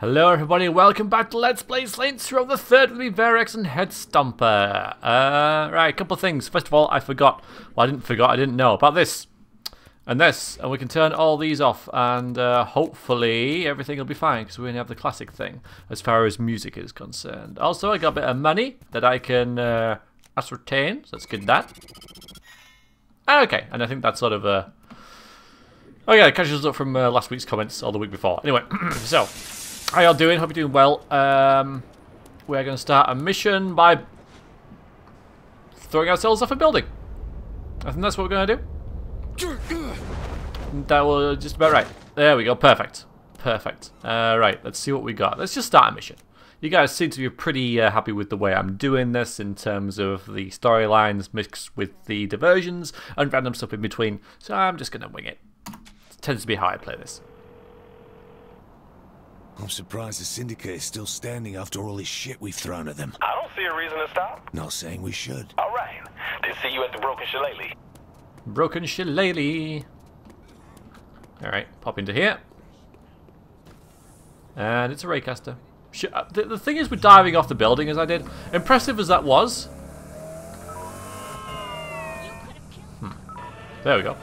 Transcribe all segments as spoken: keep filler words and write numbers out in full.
Hello everybody and welcome back to Let's Play Saints Row the third with me, Varex and Head Stomper. Uh, right, a couple of things. First of all, I forgot. Well, I didn't forget, I didn't know about this. And this. And we can turn all these off and uh, hopefully everything will be fine because we only have the classic thing as far as music is concerned. Also, I got a bit of money that I can uh, ascertain, so let's get that. Okay, and I think that's sort of a... Oh yeah, it catches up from uh, last week's comments or the week before. Anyway, so... How y'all doing? Hope you're doing well. Um, we're going to start a mission by throwing ourselves off a building. I think that's what we're going to do. That will just about right. There we go. Perfect. Perfect. Uh, right. Let's see what we got. Let's just start a mission. You guys seem to be pretty uh, happy with the way I'm doing this in terms of the storylines mixed with the diversions and random stuff in between. So I'm just going to wing it. It tends to be how I play this. I'm surprised the Syndicate is still standing after all this shit we've thrown at them. I don't see a reason to stop. Not saying we should. All right. Then see you at the Broken Shillelagh. Broken Shillelagh. All right. Pop into here. And it's a Raycaster. The, the thing is, we're diving off the building as I did. Impressive as that was. Hmm. There we go.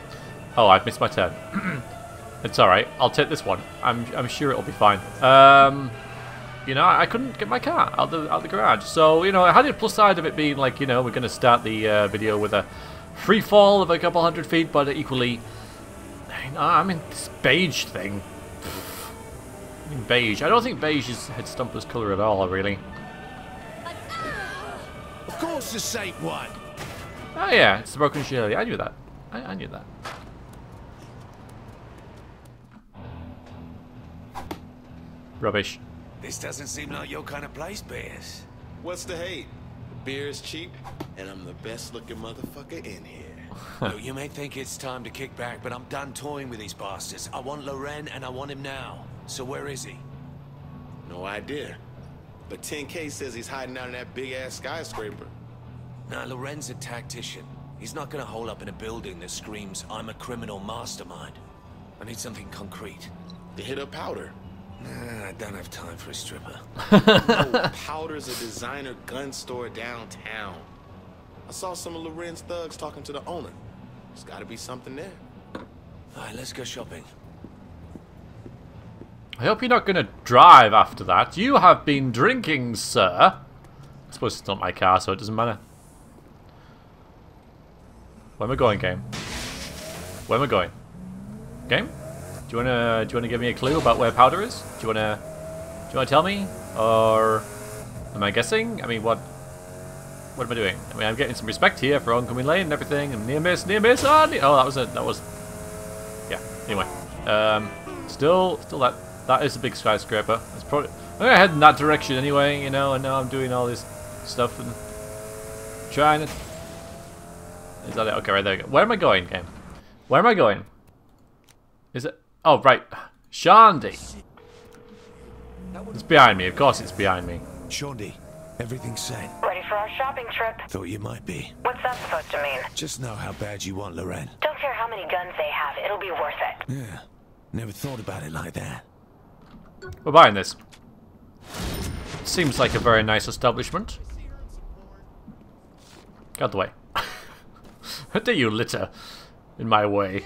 Oh, I've missed my turn. It's alright, I'll take this one. I'm, I'm sure it'll be fine. Um, you know, I couldn't get my car out the, out the garage. So, you know, I had a plus side of it being like, you know, we're going to start the uh, video with a free fall of a couple hundred feet, but equally, you know, I mean, this beige thing. I mean, beige. I don't think beige is Head Stomper's colour at all, really. Of course the same one. Oh yeah, it's the Broken Shillelagh. I knew that. I, I knew that. Rubbish. This doesn't seem like your kind of place, Bears. What's the hate? The beer is cheap, and I'm the best-looking motherfucker in here. Look, you may think it's time to kick back, but I'm done toying with these bastards. I want Loren, and I want him now. So where is he? No idea. But ten K says he's hiding out in that big-ass skyscraper. Nah, Loren's a tactician. He's not gonna hole up in a building that screams, I'm a criminal mastermind. I need something concrete. They hit up Powder. Nah, I don't have time for a stripper. No, Powder's a designer gun store downtown. I saw some of Loren's thugs talking to the owner. There's gotta be something there. Alright, let's go shopping. I hope you're not gonna drive after that. You have been drinking, sir. I suppose it's not my car, so it doesn't matter. Where am I going, game? Where am I going? Game? Do you wanna do you wanna give me a clue about where Powder is? Do you wanna do you wanna tell me, or am I guessing? I mean, what what am I doing? I mean, I'm getting some respect here for oncoming lane and everything. I'm near miss, near miss. Oh, ne oh that was a that was yeah. Anyway, um, still still that that is a big skyscraper. That's probably I'm gonna head in that direction anyway, you know. And now I'm doing all this stuff and trying to. Is that it? Okay, right there. We go. Where am I going, game? Where am I going? Is it? Oh, right. Shaundi. It's behind me. Of course it's behind me. Shaundi, everything's set. Ready for our shopping trip. Thought you might be. What's that supposed to mean? Just know how bad you want Loren. Don't care how many guns they have. It'll be worth it. Yeah. Never thought about it like that. We're buying this. Seems like a very nice establishment. Get out the way. How dare you litter in my way?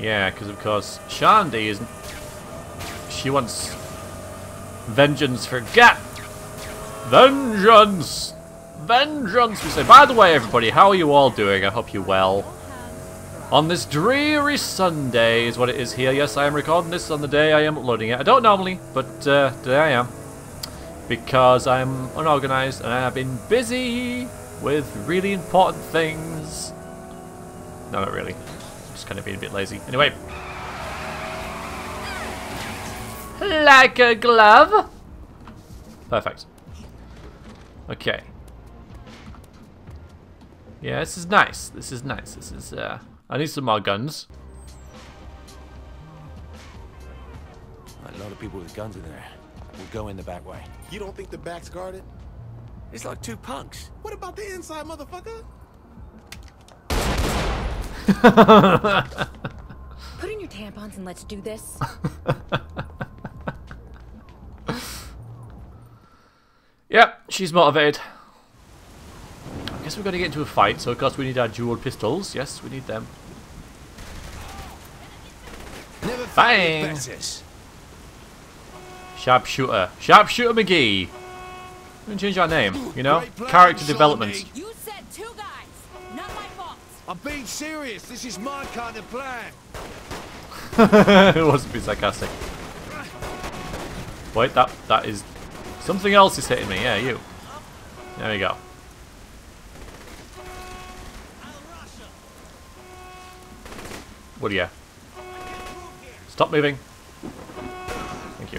Yeah, because of course Shaundi isn't. She wants vengeance for G A P. Vengeance, vengeance. We say. By the way, everybody, how are you all doing? I hope you're well. On this dreary Sunday is what it is here. Yes, I am recording this on the day I am uploading it. I don't normally, but uh, today I am because I'm unorganised and I have been busy with really important things. No, not really. Just kind of being a bit lazy. Anyway. Like a glove. Perfect. Okay. Yeah, this is nice. This is nice. This is, uh... I need some more guns. A lot of people with guns in there. We'll go in the back way. You don't think the back's guarded? It's like two punks. What about the inside, motherfucker? Put in your tampons and let's do this. Yep, she's motivated. I guess we're going to get into a fight, so of course we need our dual pistols. Yes, we need them. Never Bang! Sharpshooter. Sharpshooter McGee. We're going to change our name, you know? Character development. You said two guys, not my fault. I'm being serious. This is my kind of plan. It wasn't being sarcastic. Wait, that that is... Something else is hitting me, yeah, you. There we go. What do you? Stop moving. Thank you.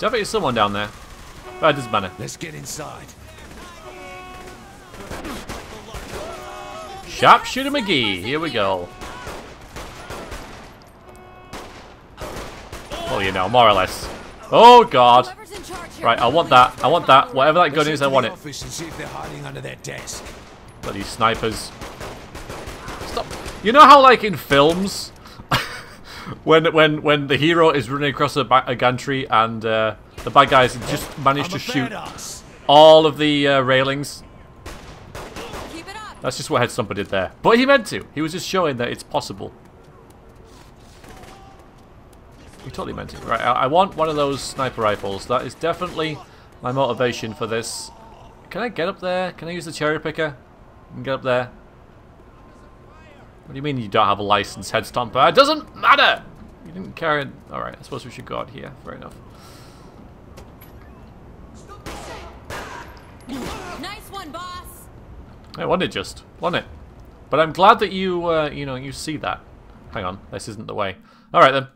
Definitely someone down there. That doesn't matter. Let's get inside. Sharpshooter McGee, here we go. Well, you know, more or less. Oh god! Right, I want that. I want that. Whatever that gun is, I want it. Bloody snipers! Stop! You know how, like in films, when when when the hero is running across a, a gantry and uh, the bad guys just manage to shoot all of the uh, railings. That's just what Head Stomper did there. But he meant to. He was just showing that it's possible. You totally meant it. Right, I want one of those sniper rifles. That is definitely my motivation for this. Can I get up there? Can I use the cherry picker? And get up there? What do you mean you don't have a license, Head Stomper? It doesn't matter! You didn't carry it. Alright, I suppose we should go out here. Fair enough. Nice one, boss! I won it just. Won it. But I'm glad that you, uh, you know, you see that. Hang on, this isn't the way. Alright then.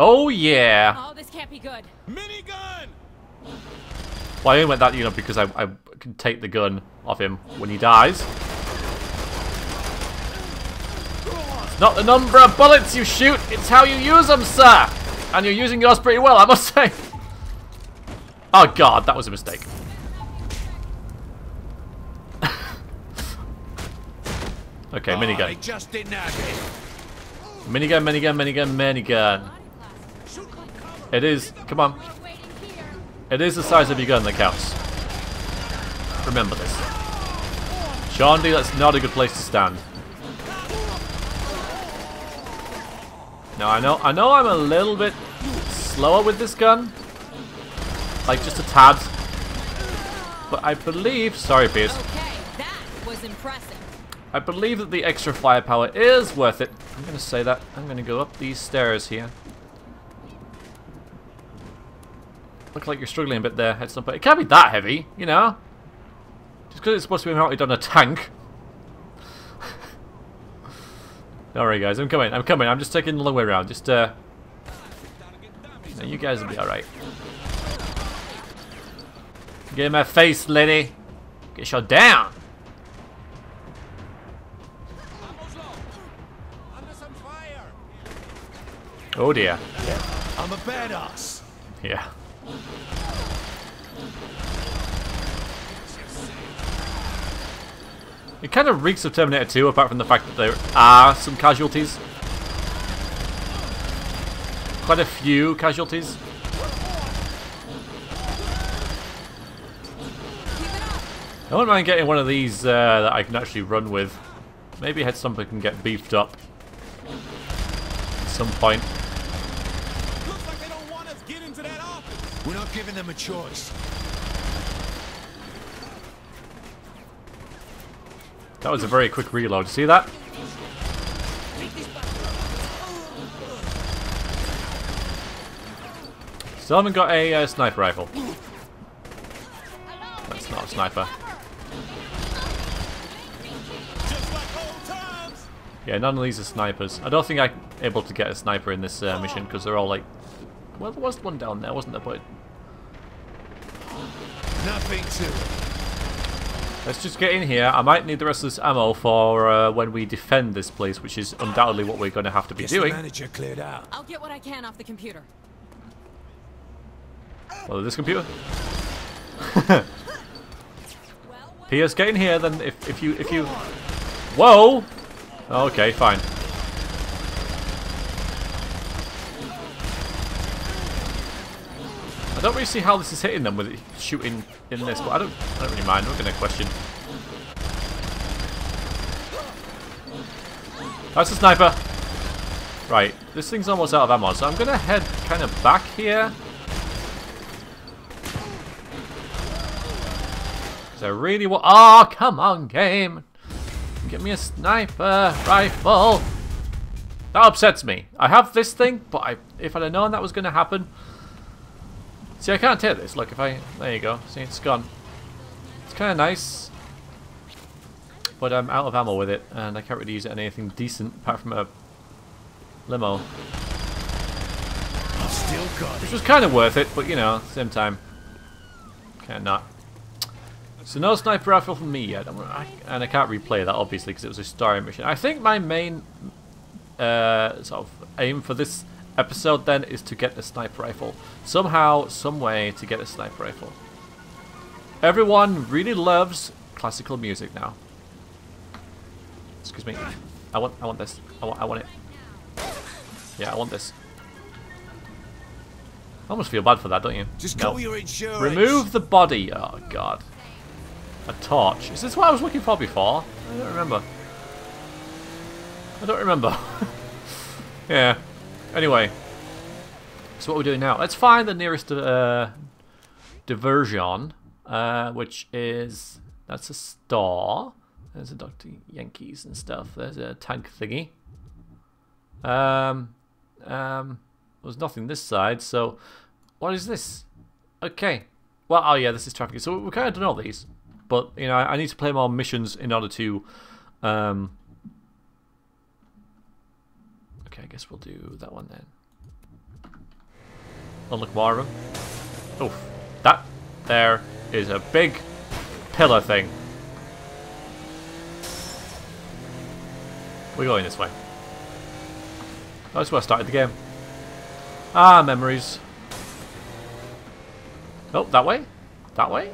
Oh yeah! Oh, this can't be good. Minigun! Well, I only went that, you know, because I, I can take the gun off him when he dies. It's not the number of bullets you shoot, it's how you use them, sir! And you're using yours pretty well, I must say. Oh god, that was a mistake. Okay, minigun. Minigun, minigun, minigun, minigun. It is, come on. It is the size of your gun that counts. Remember this. Shaundi, that's not a good place to stand. Now I know I know I'm a little bit slower with this gun. Like just a tad. But I believe, sorry Pierce. Okay, that was impressive. I believe that the extra firepower is worth it. I'm gonna say that. I'm gonna go up these stairs here. Looks like you're struggling a bit there, Head Stomper. It can't be that heavy, you know. Just because it's supposed to be mounted on a tank. Alright guys, I'm coming, I'm coming. I'm just taking the long way around. Just, uh... No, you guys will be alright. Get in my face, lady. Get shot down. Oh dear. I'm a badass. Yeah. It kind of reeks of Terminator two, apart from the fact that there are some casualties. Quite a few casualties. I wouldn't mind getting one of these uh, that I can actually run with. Maybe Head Stomper can get beefed up at some point. We're not giving them a choice. That was a very quick reload. See that? Still haven't got a uh, sniper rifle. That's not a sniper. Yeah, none of these are snipers. I don't think I'm able to get a sniper in this uh, mission because they're all like... Well, there was one down there, wasn't there? But... Nothing to it. Let's just get in here. I might need the rest of this ammo for uh, when we defend this place, which is undoubtedly what we're going to have to be Guess doing. The manager cleared out. I'll get what I can off the computer. Well, this computer. P S, get in here then if, if you if you Whoa! Okay, fine. I don't really see how this is hitting them with it shooting in this, but I don't I don't really mind, I'm not gonna question. That's a sniper. Right, this thing's almost out of ammo, so I'm gonna head kind of back here. I really want. Oh, come on, game! Give me a sniper rifle. That upsets me. I have this thing, but I, if I'd have known that was going to happen. See, I can't take this. Look, if I. There you go. See, it's gone. It's kind of nice, but I'm out of ammo with it, and I can't really use it on anything decent apart from a limo, which was kind of worth it. But you know, same time, can't not. So no sniper rifle from me yet, I, and I can't replay that obviously because it was a story mission. I think my main uh, sort of aim for this episode then is to get a sniper rifle. Somehow, some way to get a sniper rifle. Everyone really loves classical music now. Excuse me. I want, I want this. I want, I want it. Yeah, I want this. I almost feel bad for that, don't you? Just no. Call your insurance. Remove the body. Oh God. A torch. Is this what I was looking for before? I don't remember. I don't remember. Yeah. Anyway. So what we're doing now? Let's find the nearest uh, diversion, uh, which is that's a store. There's a Doctor Yankees and stuff. There's a tank thingy. Um, um, there's nothing this side. So what is this? Okay. Well, oh yeah, this is trafficking. So we kind of done all these. But you know, I need to play more missions in order to. Um... Okay, I guess we'll do that one then. Unlock more of them. Oh, that there is a big pillar thing. We're going this way. That's where I started the game. Ah, memories. Oh, that way? That way?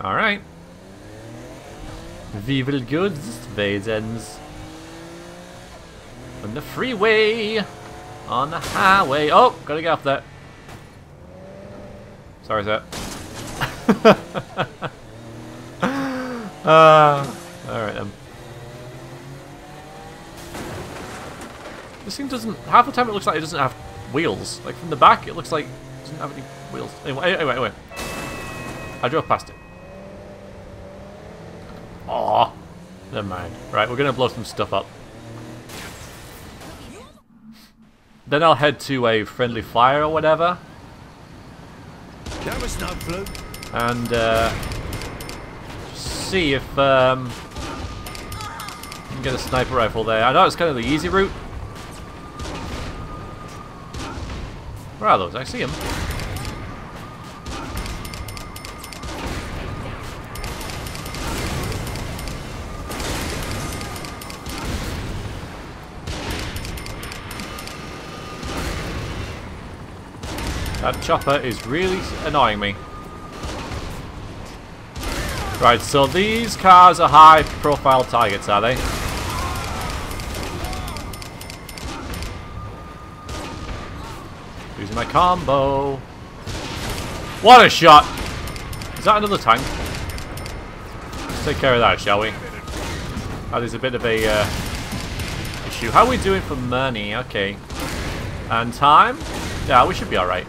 All right. We will go this way then. On the freeway. On the highway. Oh, gotta get off that. Sorry, sir. uh, Alright then. This thing doesn't. Half the time it looks like it doesn't have wheels. Like from the back, it looks like it doesn't have any wheels. Anyway, anyway, anyway. I drove past it. Aw, never mind. Right, we're gonna blow some stuff up. Then I'll head to a friendly fire or whatever. That was not blue. And uh, see if um, you can get a sniper rifle there. I know it's kind of the easy route. Where are those? I see them. That chopper is really annoying me. Right, so these cars are high profile targets, are they? Using my combo. What a shot! Is that another tank? Let's take care of that, shall we? That is a bit of a uh, issue. How are we doing for money? Okay. And time? Yeah, we should be alright.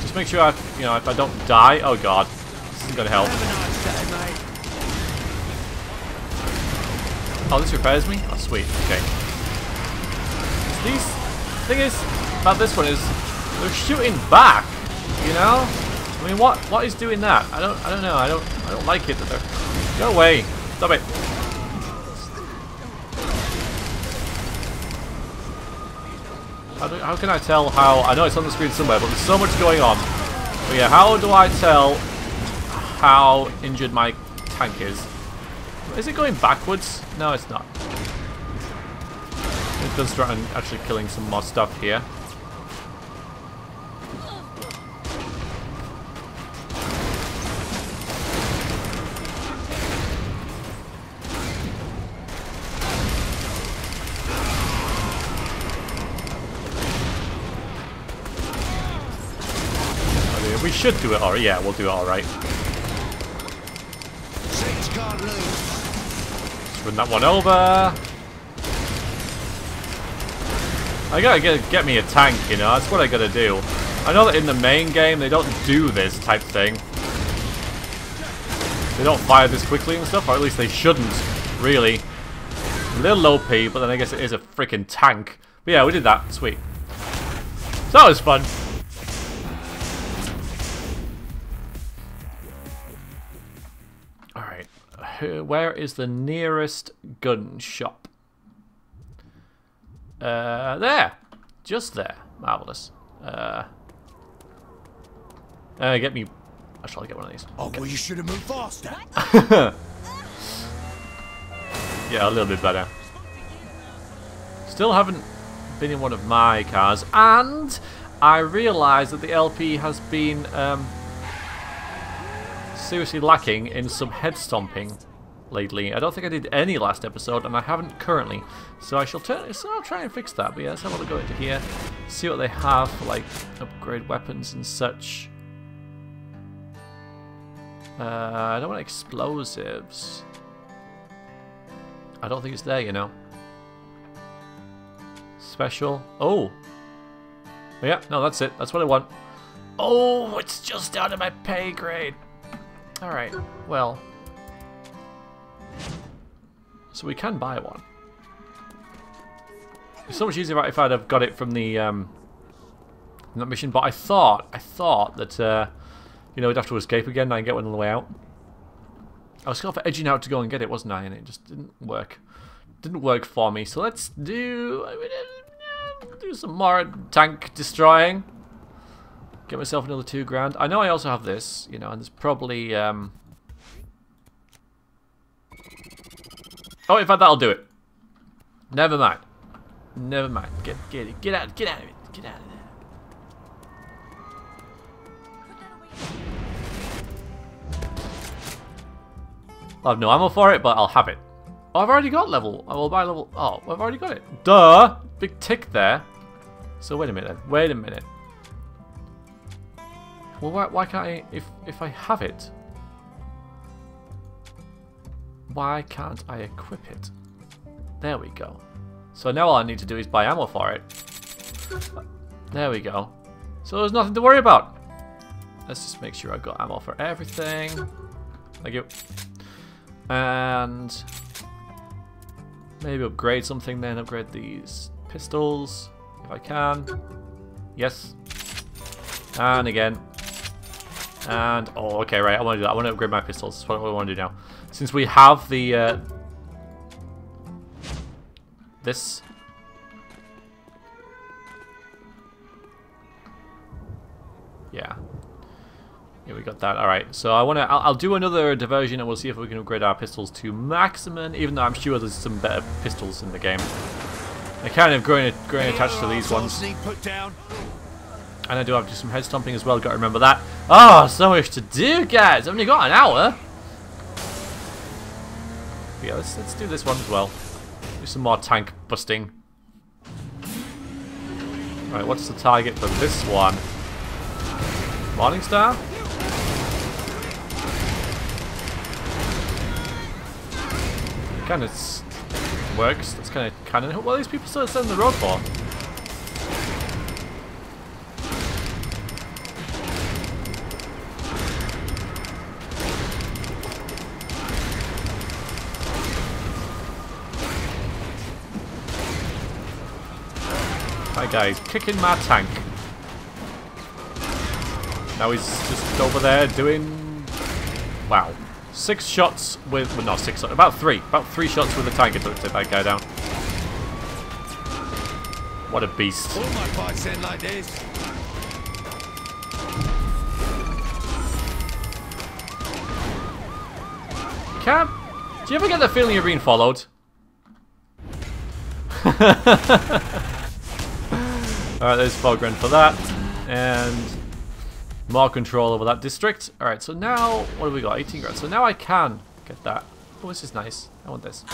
Just make sure I, you know, if I don't die. Oh god, this isn't gonna help. Oh, this repairs me. Oh, sweet. Okay. These thing is about this one is they're shooting back. You know, I mean, what what is doing that? I don't I don't know. I don't I don't like it. That they're go away. Stop it. How, do, how can I tell how... I know it's on the screen somewhere, but there's so much going on. But yeah, how do I tell how injured my tank is? Is it going backwards? No, it's not. It does start actually killing some more stuff here. should do it alright. Yeah, we'll do it alright. Let's run that one over. I gotta get, get me a tank, you know, that's what I gotta do. I know that in the main game they don't do this type thing. They don't fire this quickly and stuff, or at least they shouldn't, really. A little O P, but then I guess it is a freaking tank. But yeah, we did that. Sweet. So that was fun. Alright, where is the nearest gun shop? Uh, there! Just there. Marvellous. Uh, uh, get me... I shall get one of these. Oh, well, you should have moved faster! Yeah, a little bit better. Still haven't been in one of my cars, and I realise that the L P has been um, seriously lacking in some head stomping lately. I don't think I did any last episode, and I haven't currently. So I shall turn. So I'll try and fix that. But yeah, let's have a look into here. See what they have for like upgrade weapons and such. Uh, I don't want explosives. I don't think it's there, you know. Special. Oh. Yeah. No, that's it. That's what I want. Oh, it's just out of my pay grade. All right. Well. So we can buy one. It's so much easier if I'd have got it from the um, from that mission. But I thought, I thought that uh, you know, we'd have to escape again. And I get one on the way out. I was kind of edging out to go and get it, wasn't I? And it just didn't work. Didn't work for me. So let's do do some more tank destroying. Get myself another two grand. I know I also have this, you know, and there's probably. Um, Oh, in fact, that'll do it. Never mind. Never mind. Get, get it. Get out. Get out of it. Get out of there. I have no ammo for it, but I'll have it. Oh, I've already got level. I will buy level. Oh, I've already got it. Duh. Big tick there. So wait a minute. Then. Wait a minute. Well, why, why can't I? If if I have it. Why can't I equip it? There we go. So now all I need to do is buy ammo for it. There we go. So there's nothing to worry about. Let's just make sure I've got ammo for everything. Thank you. And maybe upgrade something then. Upgrade these pistols if I can. Yes. And again. And, oh, okay, right, I want to do that. I want to upgrade my pistols. That's what I want to do now. Since we have the, uh, this. Yeah. Yeah, we got that. All right, so I want to, I'll, I'll do another diversion and we'll see if we can upgrade our pistols to maximum, even though I'm sure there's some better pistols in the game. They're kind of growing, growing attached to these ones. And I do have just some head stomping as well, gotta remember that. Oh, so much to do, guys! I've only got an hour! But yeah, let's, let's do this one as well. Do some more tank busting. Right, what's the target for this one? Morningstar? Kind of works. That's kind of canon. What are these people still sending the road for? That guy's kicking my tank. Now he's just over there doing. Wow. Six shots with. Well, not six. About three. About three shots with the tank. It took to take that guy down. What a beast. All my fights end like this. Cap, do you ever get the feeling you're being followed? Alright, there's four grand for that, and more control over that district. Alright, so now, what have we got? eighteen grand. So now I can get that. Oh, this is nice. I want this.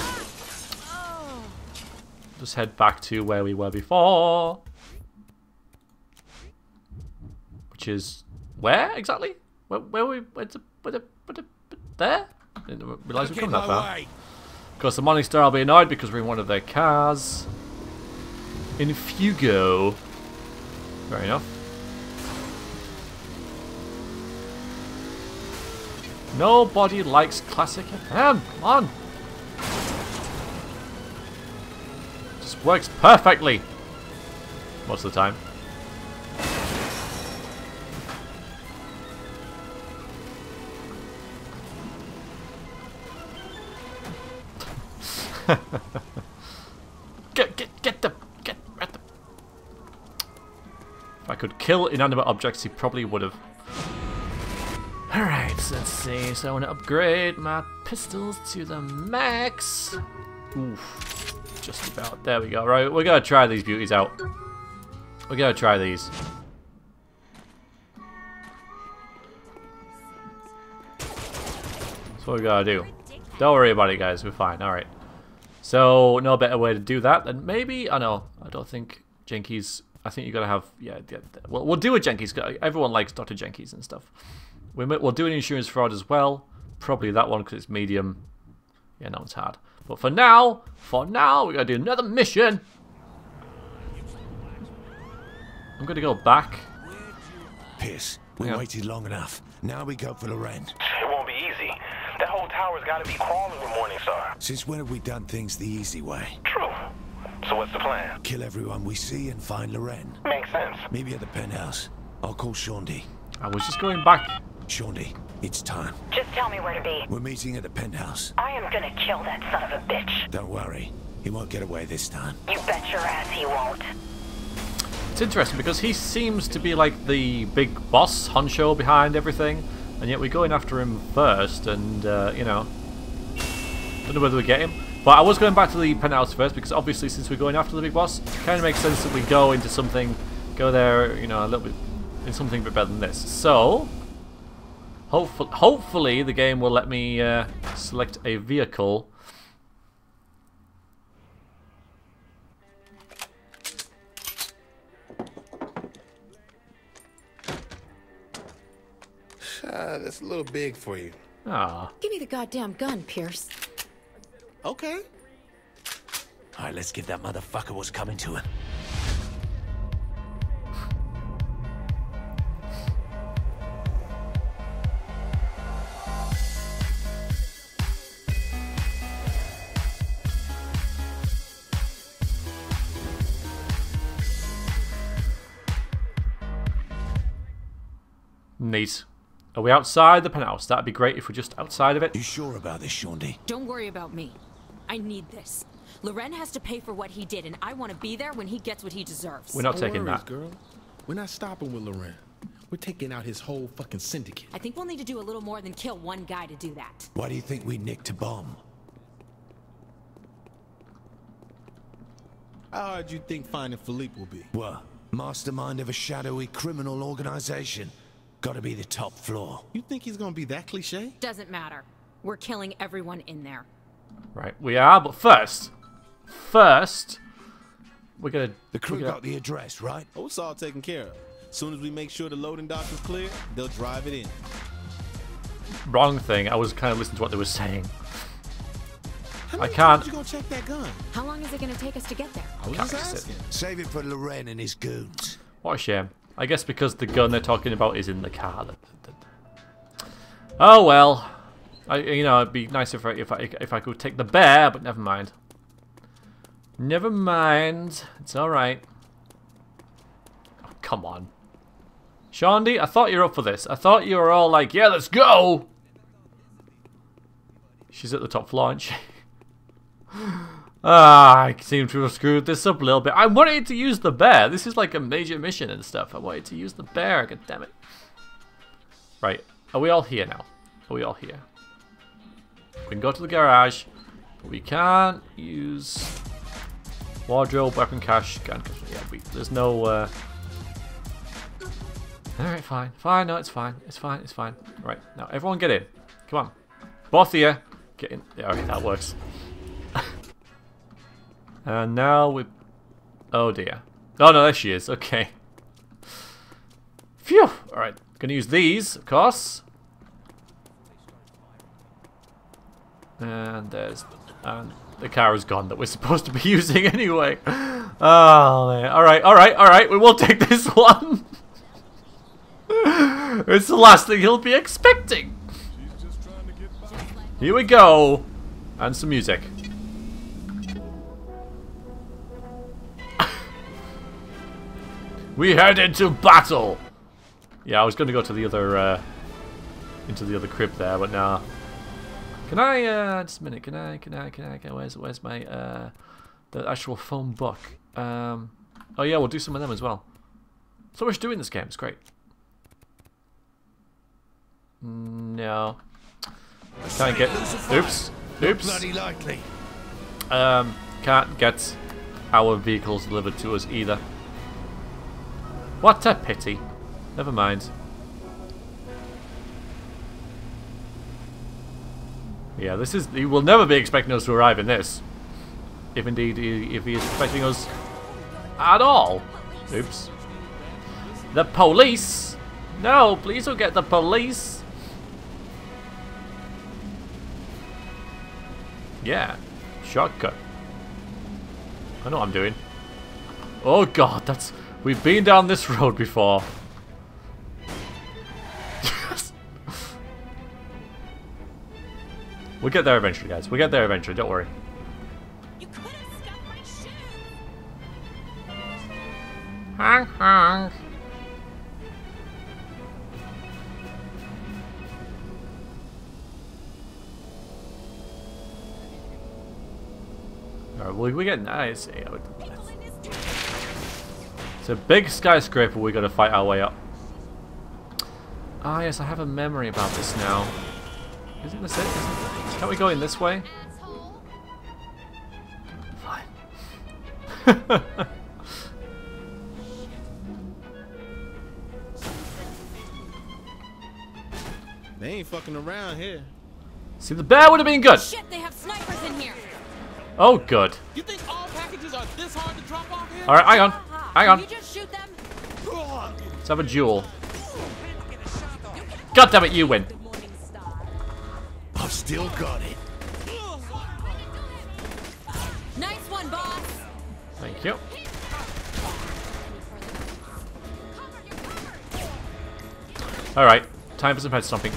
Just head back to where we were before. Which is Where exactly? Where, where were we? Where to, where to, where to, there? I didn't realise we'd come that far. Of course, the Morningstar will be annoyed because we're in one of their cars. In Fugo. Fair enough. Nobody likes classic F M. Come on. Just works perfectly. Most of the time. get, get, get the, get at the. If I could kill inanimate objects, he probably would have. All right, so let's see. So I want to upgrade my pistols to the max. Oof, just about. There we go. Right, we're gonna try these beauties out. We're gonna try these. That's what we gotta do. Don't worry about it, guys. We're fine. All right. So no better way to do that than maybe. I know. I don't think Genki's. I think you gotta have. Yeah. yeah well, we'll do a Genki's. Everyone likes Doctor Genki's and stuff. We may, we'll do an insurance fraud as well. Probably that one because it's medium. Yeah, no, it's hard. But for now, for now, we gotta do another mission. I'm gonna go back. Piss. We yeah. waited long enough. Now we go for Loren. It won't be easy. That whole tower's gotta be crawling with Morningstar. Since when have we done things the easy way? True. So what's the plan? Kill everyone we see and find Loren. Makes sense. Maybe at the penthouse. I'll call Shaundi. I was just going back. Shaundi, it's time. Just tell me where to be. We're meeting at the penthouse. I am gonna kill that son of a bitch. Don't worry. He won't get away this time. You bet your ass he won't. It's interesting because he seems to be like the big boss honcho behind everything, and yet we're going after him first, and uh, you know, don't know whether we get him. But I was going back to the penthouse first because obviously, since we're going after the big boss, it kind of makes sense that we go into something, go there, you know, a little bit in something a bit better than this. So, hopefully, hopefully the game will let me uh, select a vehicle. Uh, that's a little big for you. Ah. Give me the goddamn gun, Pierce. Okay. All right, let's give that motherfucker what's coming to him. Neat. Are we outside the penthouse? That'd be great if we're just outside of it. You sure about this, Shaundi? Don't worry about me. I need this. Loren has to pay for what he did, and I want to be there when he gets what he deserves. We're not Don't taking worries, that. Girl. We're not stopping with Loren. We're taking out his whole fucking syndicate. I think we'll need to do a little more than kill one guy to do that. Why do you think we nicked a bomb? How hard do you think finding Philippe will be? What? Mastermind of a shadowy criminal organization. Gotta be the top floor. You think he's gonna be that cliche? Doesn't matter. We're killing everyone in there. Right, we are, but first. First, we're gonna. The crew gonna... got the address, right? Oh, it's all taken care of. As soon as we make sure the loading dock is clear, they'll drive it in. Wrong thing. I was kind of listening to what they were saying. How many I can't. Times you gonna check that gun? How long is it gonna take us to get there? I was just asking. Save it for Loren and his goons. What a shame. I guess because the gun they're talking about is in the car. Oh well, I, you know, it'd be nice if I, if I if I could take the bear, but never mind. Never mind, it's all right. Oh, come on, Shaundi, I thought you were up for this. I thought you were all like, yeah, let's go. She's at the top floor, isn't she? Ah, I seem to have screwed this up a little bit. I wanted to use the bear. This is like a major mission and stuff. I wanted to use the bear, god damn it. Right, are we all here now? Are we all here? We can go to the garage, but we can't use wardrobe, weapon cache, gun cache. Yeah, we, there's no... Uh... Alright, fine. Fine, no, it's fine. It's fine, it's fine. Right, now everyone get in. Come on. Both of you, get in. Yeah, okay, that works. And now we... Oh dear. Oh no, there she is. Okay. Phew! Alright, Gonna use these, of course. And there's and the car is gone that we're supposed to be using anyway. Oh man. Alright, alright, alright, we will take this one. It's the last thing he'll be expecting. Here we go. And some music. We head into battle. Yeah, I was going to go to the other, uh, into the other crib there, but nah. Can I, uh, just a minute, can I, can I, can I, can I where's, where's my, uh, the actual phone book? Um, oh yeah, we'll do some of them as well. So much doing this game, it's great. No. I can't get, oops, oops. Bloody likely. Um, can't get our vehicles delivered to us either. What a pity. Never mind. Yeah, this is... He will never be expecting us to arrive in this. If indeed he, if he is expecting us at all. Oops. The police! No, please don't get the police! Yeah. Shortcut. I know what I'm doing. Oh god, that's... We've been down this road before. We'll get there eventually, guys. We'll get there eventually, don't worry. You could've stuck my shoes. Honk, honk. Alright, well, we get nice. It's a big skyscraper we gotta fight our way up. Ah, yes, I have a memory about this now. Isn't this it? Isn't it? Can't we go in this way? Fine. They ain't fucking around here. See, the bear would have been good. Shit, they have snipers in here. Oh, good. You think all packages are this hard to drop off here? All right, hang on, hang on. Can you just shoot them? Let's have a duel. God damn it, you win. I've still got it. Nice one, boss. Thank you. All right, time for some head stomping.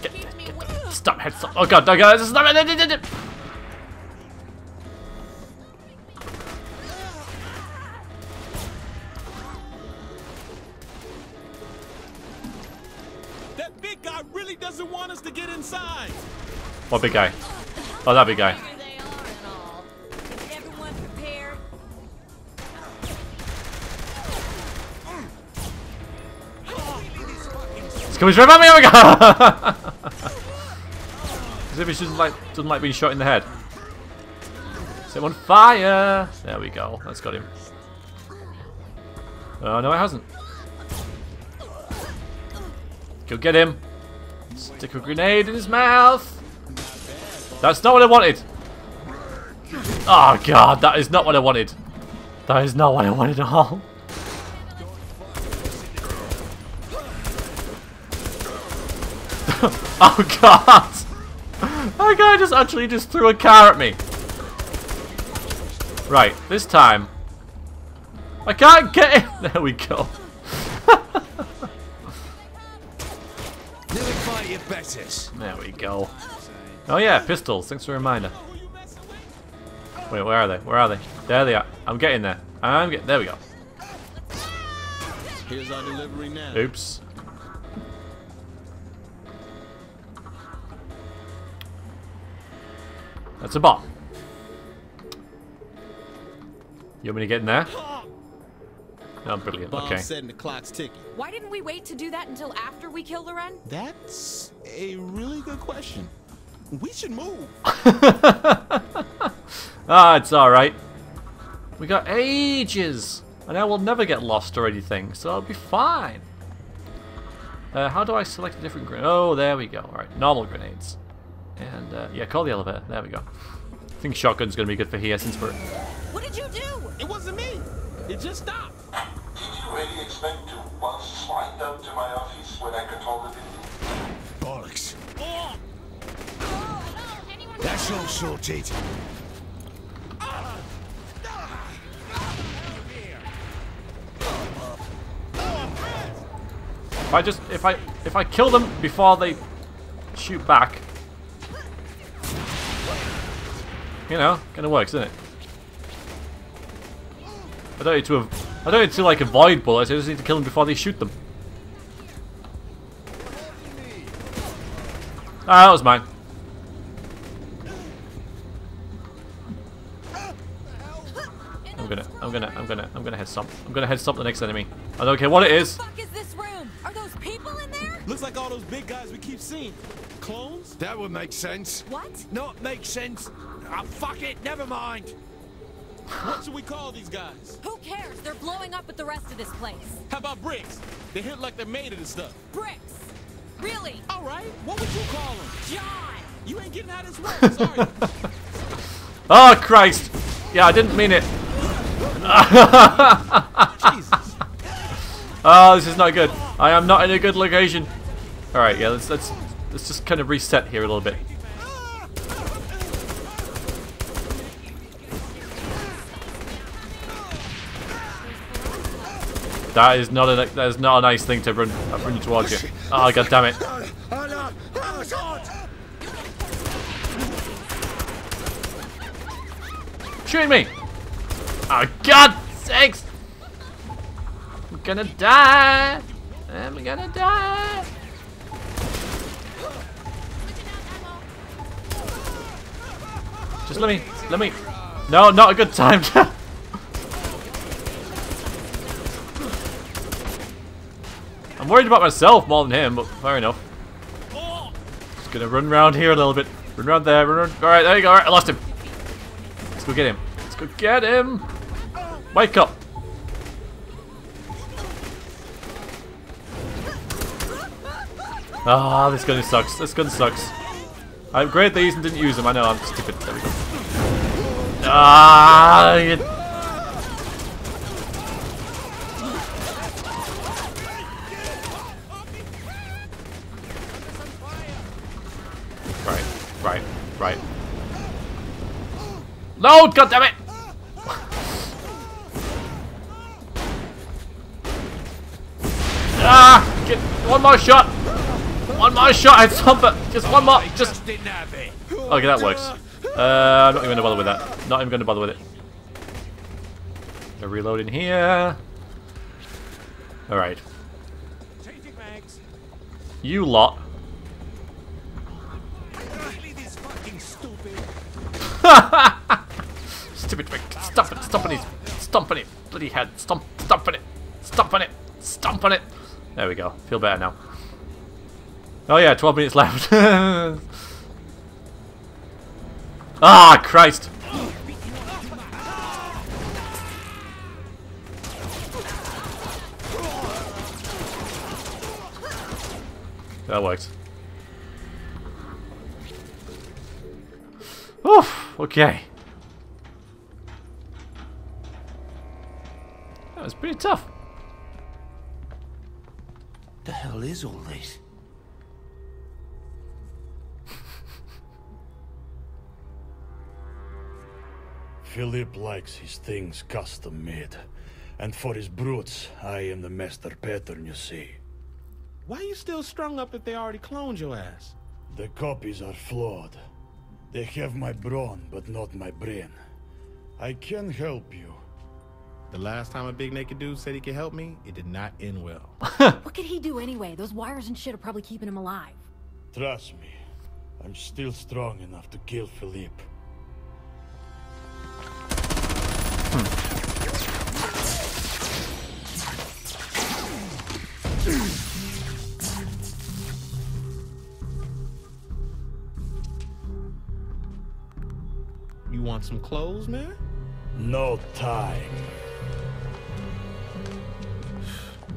Get, get, get. Stop head stomp. Oh god, no, guys, this is not it. What big guy? Oh, that big guy. It's coming straight at me! Oh my god! As if he doesn't like doesn't like being shot in the head. Set on fire! There we go. That's got him. Oh no, it hasn't. Go get him. Stick a grenade in his mouth. That's not what I wanted! Oh god, that is not what I wanted. That is not what I wanted at all. Oh god! That guy just actually just threw a car at me. Right, this time. I can't get in! There we go. There we go. Oh yeah, pistols. Thanks for a reminder. Wait, where are they? Where are they? There they are. I'm getting there. I'm get. There we go. Here's our delivery now. Oops. That's a bomb. You want me to get in there? Oh, brilliant. Okay. Why didn't we wait to do that until after we kill Loren? That's a really good question. We should move. Ah, it's alright. We got ages. And I will never get lost or anything, so I'll be fine. Uh, how do I select a different grenade? Oh, there we go. Alright, normal grenades. And, uh, yeah, call the elevator. There we go. I think shotgun's gonna be good for here since we're... What did you do? It wasn't me. It just stopped. really expect to once slide down to my office when I control the video. Bollocks. Yeah. Oh, no. That's all sorted. If I just if I if I kill them before they shoot back, you know, kind of works, isn't it? I don't need to I don't need to like avoid bullets. I just need to kill them before they shoot them. Ah, that was mine. I'm gonna I'm gonna I'm gonna I'm gonna head stomp. I'm gonna head stomp the next enemy. I don't care what it is. Looks like all those big guys we keep seeing. Clones? That would make sense. What? Not make sense. Ah, fuck it. Never mind. What should we call these guys? Who cares? They're blowing up at the rest of this place. How about bricks? They hit like they're made of this stuff. Bricks? Really? All right. What would you call them? John! You ain't getting out of this way. Sorry. Oh, Christ. Yeah, I didn't mean it. Jesus. Oh, this is not good. I am not in a good location. All right, yeah, let's let's let's just kind of reset here a little bit. That is not a that is not a nice thing to run run you towards you. Oh, God damn it! Shooting me! Oh, God sakes! I'm gonna die. I'm gonna die! Just let me, let me... No, not a good time to... I'm worried about myself more than him, but fair enough. Just gonna run around here a little bit. Run around there, run around... Alright, there you go, alright, I lost him. Let's go get him. Let's go get him! Wake up! Ah, oh, this gun sucks. This gun sucks. I'm great they used and didn't use them. I know, I'm stupid. There we go. Ah, you... Right, right, right. No, God damn it! Ah, get one more shot. One more shot, Head Stomper! Just one more, just... Okay, that works. Uh, I'm not even going to bother with that. Not even going to bother with it. A reload in here. Alright. You lot. Stupid Rick. Stomp it, stomp on it. Stomp on it. Bloody head. Stomp, stomp on it. Stomp on it. Stomp on it. There we go. Feel better now. Oh yeah, twelve minutes left. Ah, Christ! That worked. Oof, okay. That was pretty tough. The hell is all this? Philippe likes his things custom-made, and for his brutes, I am the master pattern, you see. Why are you still strung up if they already cloned your ass? The copies are flawed. They have my brawn, but not my brain. I can help you. The last time a big naked dude said he could help me, it did not end well. What could he do anyway? Those wires and shit are probably keeping him alive. Trust me, I'm still strong enough to kill Philippe. You want some clothes, man? No time.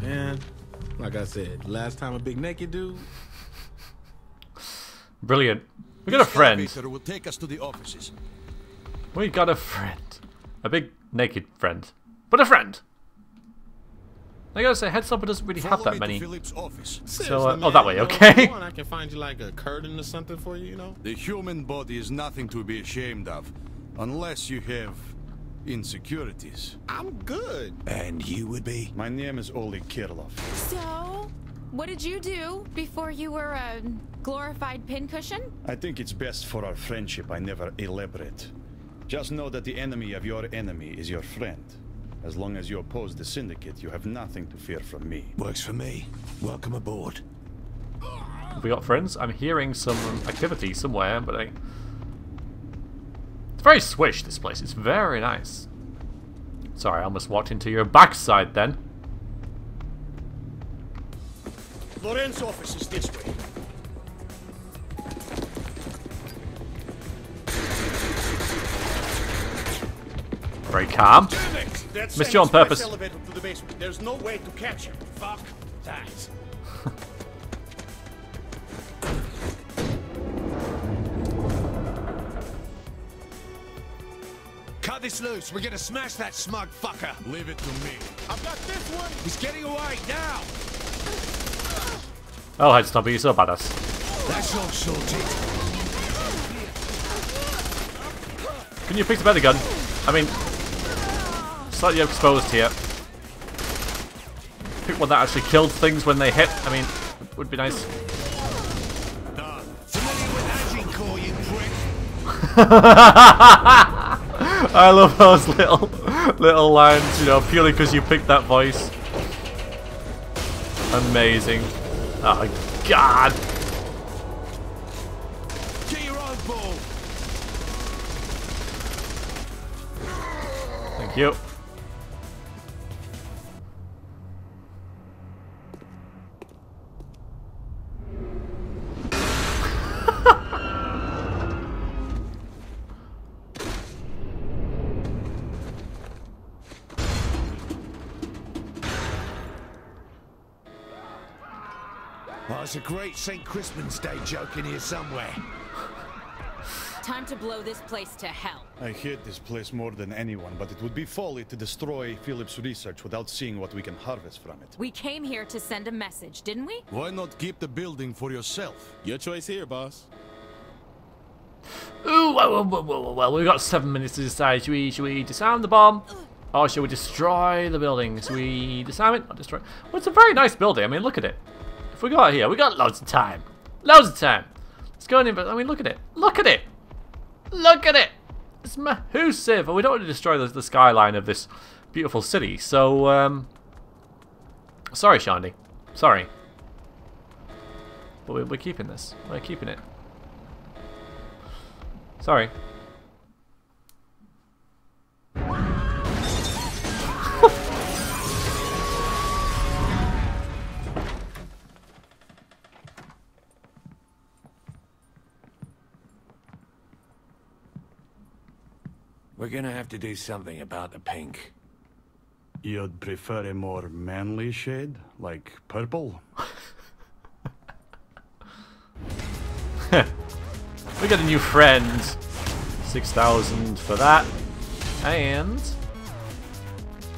Man, like I said, last time a big naked dude. Brilliant. We got a friend. Will take us to the offices. We got a friend. A big naked friend. But a friend. I gotta say, Head Stomper doesn't really have that many. So, uh, oh, that way, okay. I can find you like a curtain or something for you, you know? The human body is nothing to be ashamed of, unless you have insecurities. I'm good. And you would be? My name is Oli Kirloff. So, what did you do before you were a glorified pincushion? I think it's best for our friendship I never elaborate. Just know that the enemy of your enemy is your friend. As long as you oppose the Syndicate, you have nothing to fear from me. Works for me. Welcome aboard. Have we got friends? I'm hearing some activity somewhere, but I... It's very swish, this place. It's very nice. Sorry, I almost walked into your backside then. Loren's office is this way. Very calm. Missed you on purpose. There's no way to catch him. Fuck that. Cut this loose. We're gonna smash that smug fucker. Leave it to me. I've got this one. He's getting away now. Oh, Head Stomper, you're so badass. That's not sorted. Can you fix a better gun? I mean. Slightly exposed here. Pick one that actually killed things when they hit. I mean, it would be nice. I love those little little lines, you know, purely because you picked that voice. Amazing. Oh God. Thank you. There's a great Saint Crispin's Day joke in here somewhere. Time to blow this place to hell. I hate this place more than anyone, but it would be folly to destroy Philip's research without seeing what we can harvest from it. We came here to send a message, didn't we? Why not keep the building for yourself? Your choice here, boss. Ooh, well, well, well, well, we've got seven minutes to decide. Should we, should we disarm the bomb? Or should we destroy the building? Should we disarm it or destroy it? Well, it's a very nice building. I mean, look at it. If we got here, we got loads of time. Loads of time. Let's go in, but I mean, look at it. Look at it. Look at it. It's massive, and we don't want to destroy the, the skyline of this beautiful city. So, um, sorry, Shaundi. Sorry. But we're, we're keeping this. We're keeping it. Sorry. We're gonna have to do something about the pink. You'd prefer a more manly shade, like purple? We got a new friend. six thousand for that. And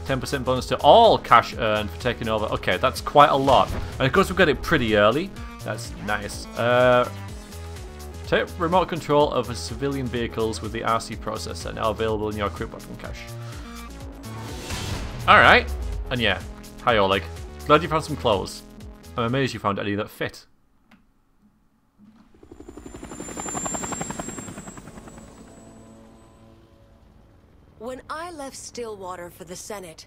ten percent bonus to all cash earned for taking over. Okay, that's quite a lot. And of course, we got it pretty early. That's nice. Uh... Take remote control over civilian vehicles with the R C processor, now available in your equip weapon cache. Alright. And yeah. Hi, Oleg. Glad you found some clothes. I'm amazed you found any that fit. When I left Stillwater for the Senate,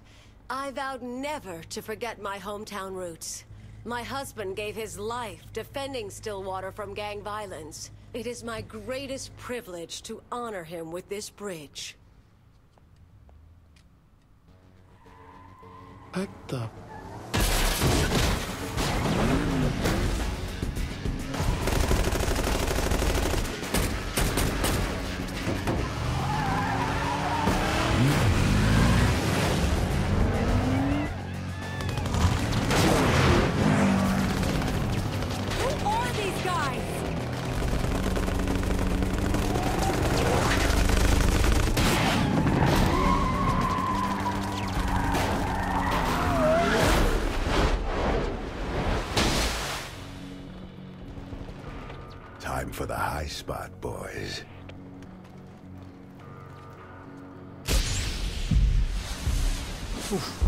I vowed never to forget my hometown roots. My husband gave his life defending Stillwater from gang violence. It is my greatest privilege to honor him with this bridge. Act up. time for the high spot, boys. Oof.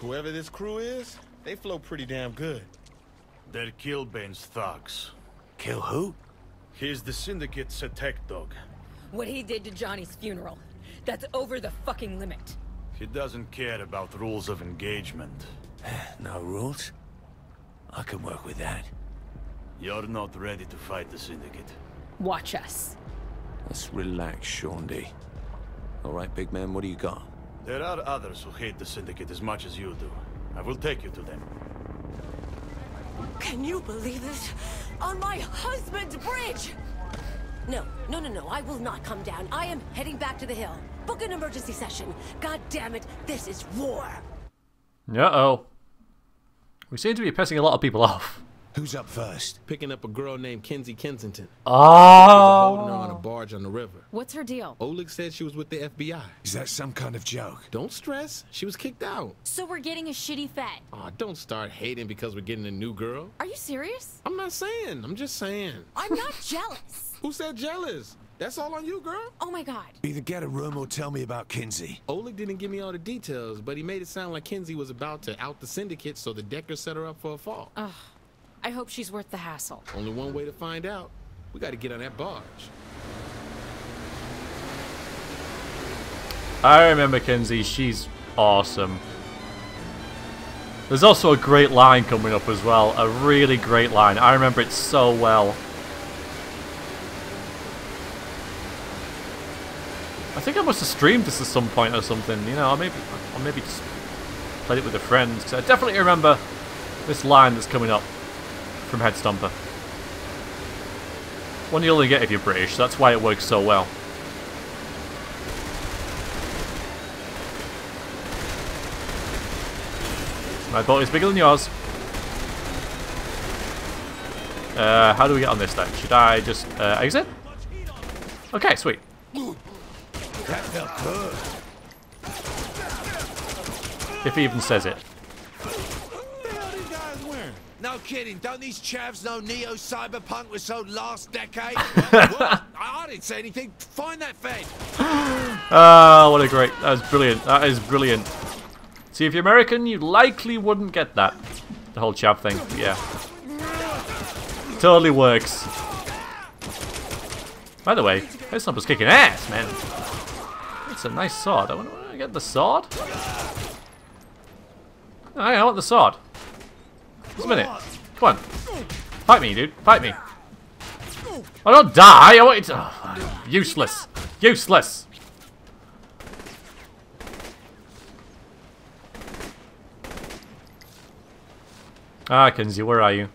Whoever this crew is, they flow pretty damn good. They're Killbane's thugs. Kill who? He's the Syndicate's attack dog. What he did to Johnny's funeral, that's over the fucking limit. He doesn't care about rules of engagement. No rules? I can work with that. You're not ready to fight the Syndicate. Watch us. Let's relax, Shaundi. All right, big man, what do you got? There are others who hate the Syndicate as much as you do. I will take you to them. Can you believe this? On my husband's bridge! No, no, no, no, I will not come down. I am heading back to the hill. Book an emergency session. God damn it, this is war. Uh-oh. We seem to be pissing a lot of people off. Who's up first? Picking up a girl named Kinzie Kensington. Oh! Holding her on a barge on the river. What's her deal? Oleg said she was with the F B I. Is that some kind of joke? Don't stress. She was kicked out. So we're getting a shitty fat. Aw, oh, don't start hating because we're getting a new girl. Are you serious? I'm not saying. I'm just saying. I'm not jealous. Who said jealous? That's all on you, girl. Oh my God. Either get a room or tell me about Kinzie. Oleg didn't give me all the details, but he made it sound like Kinzie was about to out the Syndicate, so the Decker set her up for a fall. Ugh. I hope she's worth the hassle. Only one way to find out. We gotta get on that barge. I remember Kinzie, she's awesome. There's also a great line coming up as well. A really great line. I remember it so well. I think I must have streamed this at some point or something, you know, or maybe or maybe just played it with a friend. Because I definitely remember this line that's coming up from Head Stomper. One you only get if you're British, that's why it works so well. My boat is bigger than yours. Uh, how do we get on this then? Should I just uh, exit? Okay, sweet. That felt good. If he even says it. No kidding, don't these chavs know neo-cyberpunk was sold last decade? What? I didn't say anything. Find that fed. Oh, what a great... That is brilliant. That is brilliant. See, if you're American, you likely wouldn't get that. The whole chav thing. Yeah. Totally works. By the way, this one was kicking ass, man. It's a nice sword. I want to get the sword. I, I want the sword. Just a minute. Come on. Fight me, dude. Fight me. I don't die. I want you to... Oh, useless. Useless. Ah, Kinzie, where are you?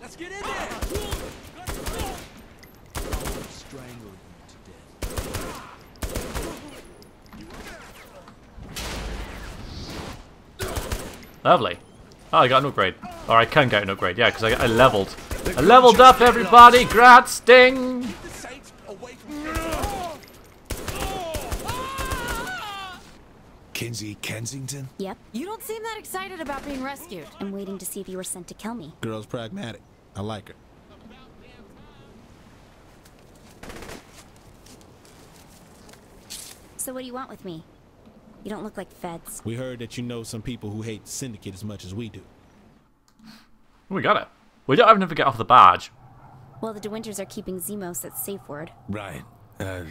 Let's get in there. Lovely. Oh, I got an upgrade. Or I can get an upgrade, yeah, because I, I leveled. I leveled up, everybody! Grad Sting! Kinzie Kensington? Yep. You don't seem that excited about being rescued. I'm waiting to see if you were sent to kill me. Girl's pragmatic. I like her. So what do you want with me? You don't look like feds. We heard that you know some people who hate the Syndicate as much as we do. We got it. We don't have to get off the barge. Well, the DeWinters are keeping Zimos at SafeWord. Right. Uh,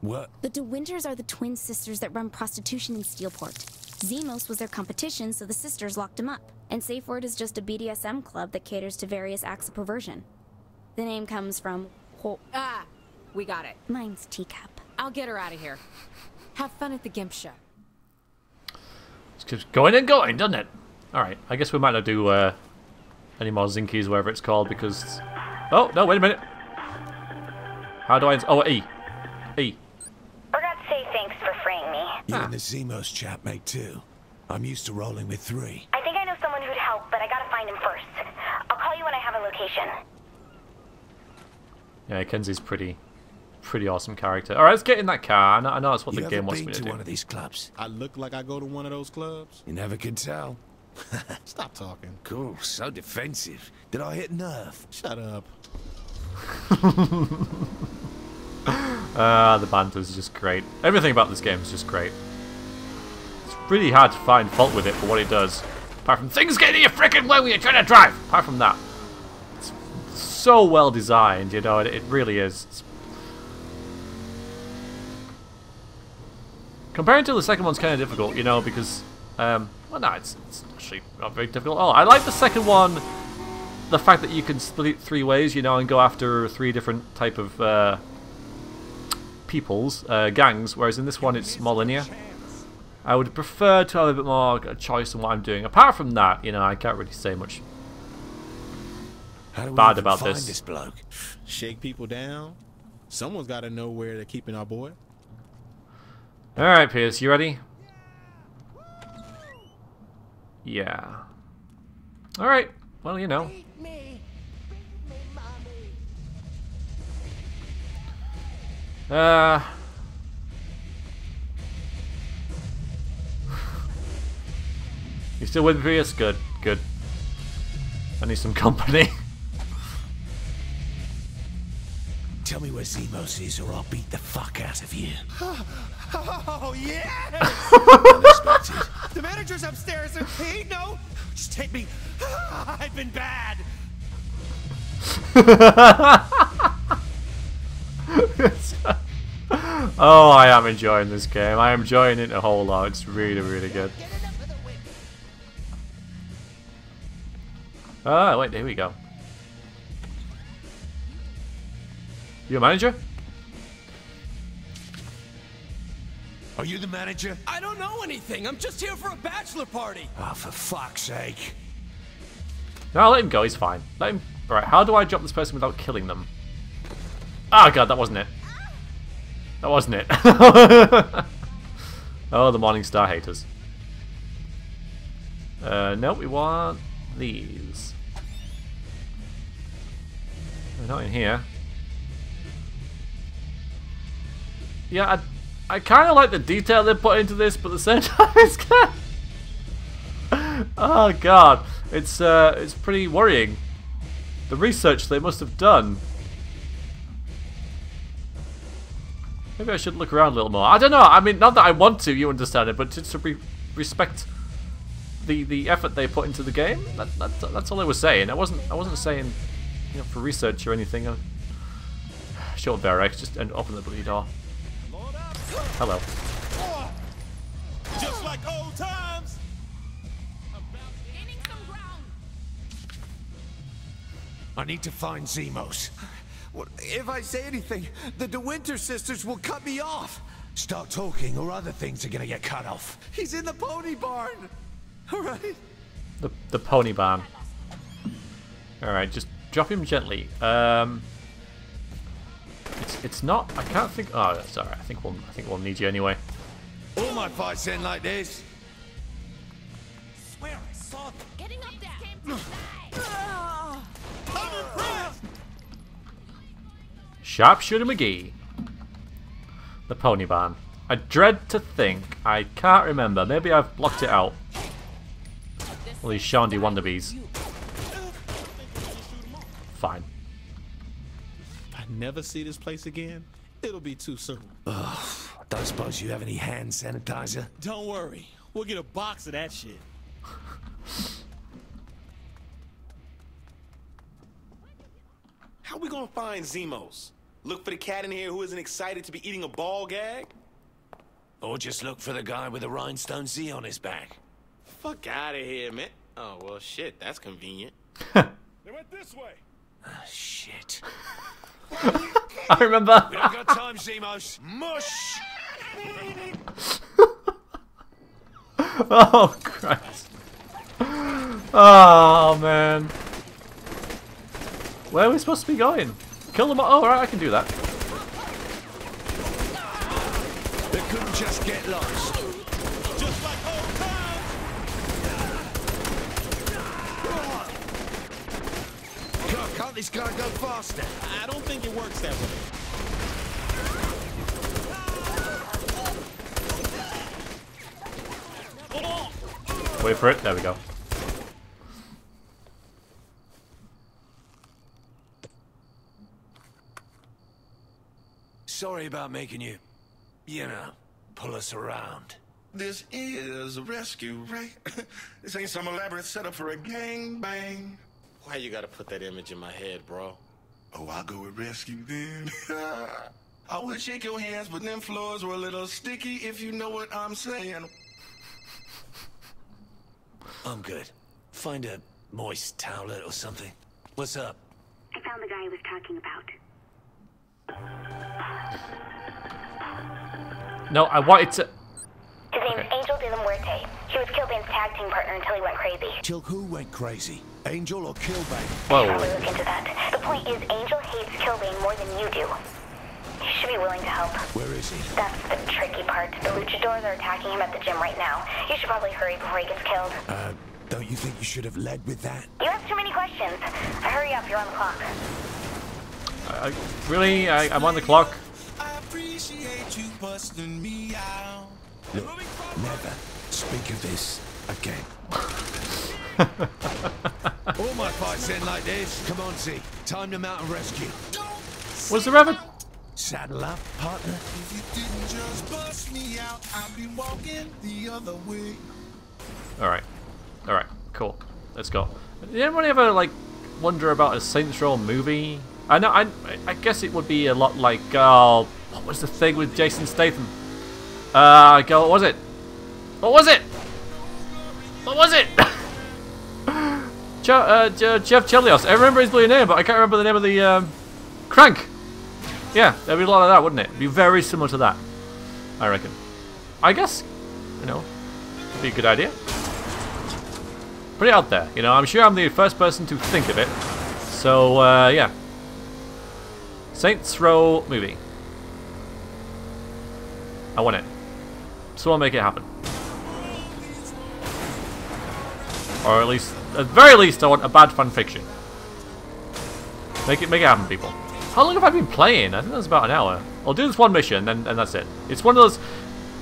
what? The DeWinters are the twin sisters that run prostitution in Steelport. Zimos was their competition, so the sisters locked him up. And SafeWord is just a B D S M club that caters to various acts of perversion. The name comes from... Ho ah! We got it. Mine's Teacup. I'll get her out of here. Have fun at the Gimp Show. It keeps going and going, doesn't it? Alright, I guess we might not do uh, any more Zinkies, whatever it's called, because... Oh, no, wait a minute. How do I... Oh, E. E. Forgot to say thanks for freeing me. You ah. and the Zimos chap make two. I'm used to rolling with three. I think I know someone who'd help, but I gotta find him first. I'll call you when I have a location. Yeah, Kenzie's pretty... pretty awesome character. All right, let's get in that car. I know, I know that's what you the game wants me to, to do. One of these clubs. I look like I go to one of those clubs. You never can tell. Stop talking. Cool. So defensive. Did I hit nerve? Shut up. Ah, uh, the banter is just great. Everything about this game is just great. It's really hard to find fault with it for what it does. Apart from things getting in your frickin' way when you're trying to drive. Apart from that, it's so well designed. You know, it, it really is. It's comparing to the second one's kind of difficult, you know, because, um, well, no, it's, it's actually not very difficult at all. I like the second one, the fact that you can split it three ways, you know, and go after three different type of uh, peoples, uh, gangs, whereas in this one it's more linear. I would prefer to have a bit more choice in what I'm doing. Apart from that, you know, I can't really say much bad about this. this bloke? Shake people down. Someone's got to know where they're keeping our boy. Alright, Pierce, you ready? Yeah. Alright, well, you know. Uh. You still with me, Pierce? Good, good. I need some company. Tell me where Zimos is, or I'll beat the fuck out of you. Oh, yes! Unexpected. The manager's upstairs and Pete, no? Just take me. I've been bad. Oh, I am enjoying this game. I am enjoying it a whole lot. It's really, really good. Ah, wait, here we go. You a manager? Are you the manager? I don't know anything. I'm just here for a bachelor party. Oh, for fuck's sake. No, let him go. He's fine. Let him... Alright, how do I drop this person without killing them? Oh, God, that wasn't it. That wasn't it. Oh, the Morningstar haters. Uh, no, we want these. They're not in here. Yeah, I, I kind of like the detail they put into this, but at the same time, it's kind of... Oh, God. It's, uh, it's pretty worrying. The research they must have done. Maybe I should look around a little more. I don't know. I mean, not that I want to, you understand it, but just to re respect the the effort they put into the game. That, that, that's all I was saying. I wasn't, I wasn't saying, you know, for research or anything. I... Sure, Varex, just open the bloody door. Hello. Just like old times. I need to find Zimos. Well, if I say anything, the DeWinters sisters will cut me off. Start talking, or other things are gonna get cut off. He's in the pony barn. All right. The the pony barn. All right, just drop him gently. Um. It's, it's not. I can't think. Oh, that's alright. I think we'll. I think we'll need you anyway. All my fights end like this. Swear I saw them. Getting up there. I'm impressed. Sharpshooter McGee. The pony barn. I dread to think. I can't remember. Maybe I've blocked it out. All these Shaundi wannabes. Fine. Never see this place again, it'll be too soon. Ugh, don't suppose you have any hand sanitizer? Don't worry, we'll get a box of that shit. How we gonna find Zimos? Look for the cat in here who isn't excited to be eating a ball gag? Or just look for the guy with the rhinestone Z on his back. Fuck out of here, man. Oh, well, shit, that's convenient. They went this way. Oh, shit. I remember. We don't got time, Zimos. Mush! Oh, Christ. Oh, man. Where are we supposed to be going? Kill them all. Oh, right, I can do that. They couldn't just get lost. Just like old times. God, can't this guy go faster? I don't think it works that way. Wait for it. There we go. Sorry about making you, you know, pull us around. This is a rescue, right? This ain't some elaborate setup for a gangbang. Why you gotta put that image in my head, bro? Oh, I'll go with rescue then. I would shake your hands, but them floors were a little sticky, if you know what I'm saying. I'm good. Find a moist towelette or something. What's up? I found the guy I was talking about. No, I wanted to... His name's okay. Angel De LaMuerte. He was Killbane's tag team partner until he went crazy. Till who went crazy? Angel or Killbane? Well, we look into that. The point is, Angel hates Killbane more than you do. You should be willing to help. Where is he? That's the tricky part. The luchadors are attacking him at the gym right now. You should probably hurry before he gets killed. Uh, don't you think you should have led with that? You asked too many questions. Uh, hurry up, you're on the clock. Uh, really? I, I'm on the clock? I appreciate you busting me out. Look, never speak of this again. All my fights end like this. Come on, Z. Time to mount and rescue. Was there ever... Saddle up, partner. If you didn't just bust me out, I'll be walking the other way. Alright. Alright, cool. Let's go. Did anyone ever, like, wonder about a Saints Row movie? I know, I, I guess it would be a lot like, oh, what was the thing with Jason Statham? Uh, go, what was it? What was it? What was it? Je uh, Je Jeff Chelios. I remember his blue name, but I can't remember the name of the, um, Crank. Yeah, there'd be a lot of that, wouldn't it? It'd be very similar to that, I reckon. I guess, you know, it'd be a good idea. Put it out there, you know, I'm sure I'm the first person to think of it. So, uh, yeah. Saints Row movie. I want it. So I'll make it happen. Or at least, at very least, I want a bad fan fiction. Make it, make it happen, people. How long have I been playing? I think that's about an hour. I'll do this one mission, and, and that's it. It's one of those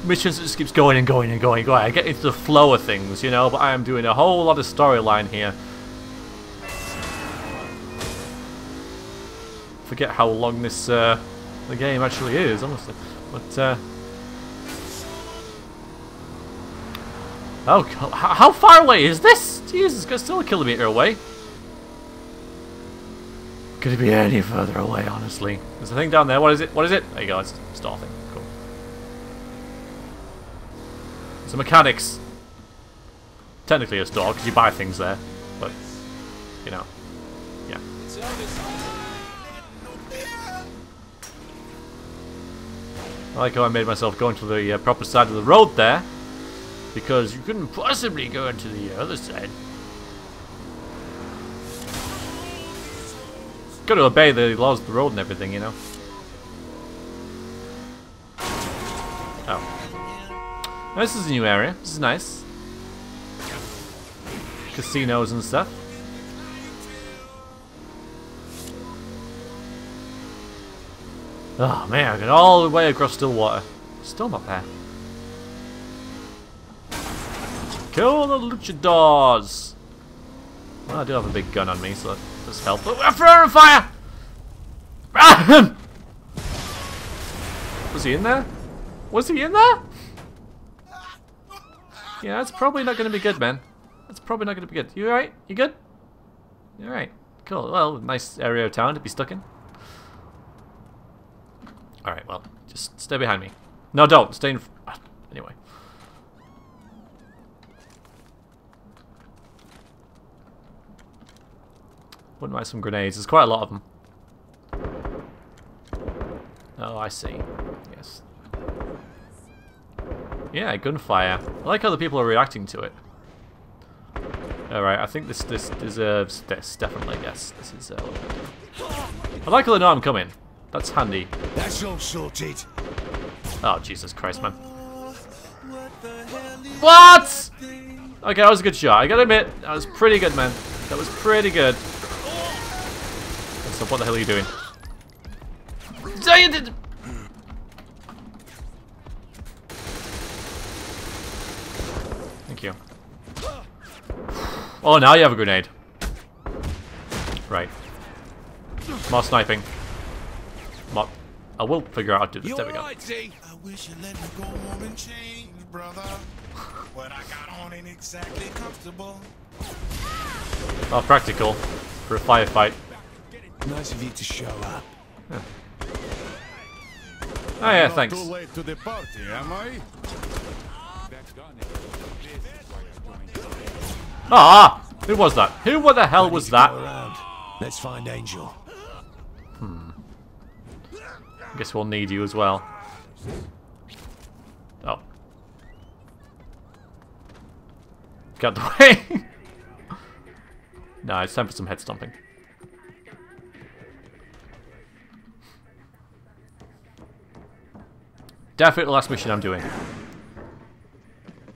missions that just keeps going and going and going and going. I get into the flow of things, you know, but I am doing a whole lot of storyline here. Forget how long this, uh, the game actually is, honestly. But, uh... oh, how far away is this? Jesus, it's still a kilometre away. Could it be any further away, honestly? There's a thing down there. What is it? What is it? There you go. It's a star thing. Cool. It's a mechanics. Technically a store, because you buy things there. But, you know. Yeah. I like how I made myself go into the uh, proper side of the road there. Because you couldn't possibly go into the other side. Got to obey the laws of the road and everything, you know. Oh, now, this is a new area. This is nice. Casinos and stuff. Oh man, I got all the way across Stillwater. Still not there. Kill the luchadors. Well, I do have a big gun on me, so. This help. Oh, we're throwing fire! Was he in there? Was he in there? Yeah, that's probably not going to be good, man. That's probably not going to be good. You alright? You good? You alright? Cool. Well, nice area of town to be stuck in. Alright, well, just stay behind me. No, don't. Stay in... Anyway. Wouldn't mind some grenades. There's quite a lot of them. Oh, I see. Yes. Yeah, gunfire. I like how the people are reacting to it. Alright, I think this this deserves this, definitely. Yes, this is... Uh, I like how they know I'm coming. That's handy. That's all sorted. Oh, Jesus Christ, man. What? Okay, that was a good shot. I gotta admit, that was pretty good, man. That was pretty good. So what the hell are you doing? Thank you. Oh, now you have a grenade. Right. More sniping. More. I will figure out how to do this. There we go. I wish you let me go home and change, brother. What I got on ain't exactly comfortable. Oh, practical for a firefight. Nice of you to show up. Yeah. Oh yeah, thanks. Too late to the party, am I? Ah, who was that? Who? What the hell was that? Let's find Angel. Hmm. I guess we'll need you as well. Oh. Get out the way. No, it's time for some head stomping. Definitely the last mission I'm doing.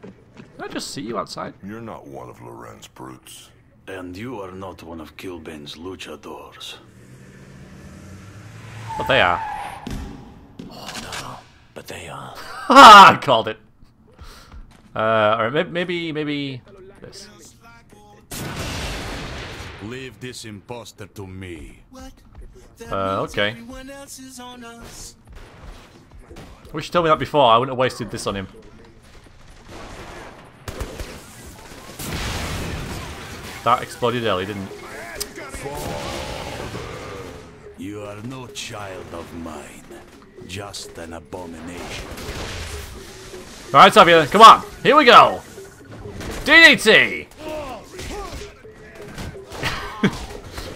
Did I just see you outside? You're not one of Loren's brutes. And you are not one of Killbane's luchadors. But they are. Oh no, but they are. Ha! Called it. Uh, alright, maybe, maybe this. Leave this imposter to me. Uh, okay. I wish you told me that before, I wouldn't have wasted this on him. That exploded early, didn't it? You are no child of mine. Just an abomination. Alright, Savio, come on! Here we go! D D T!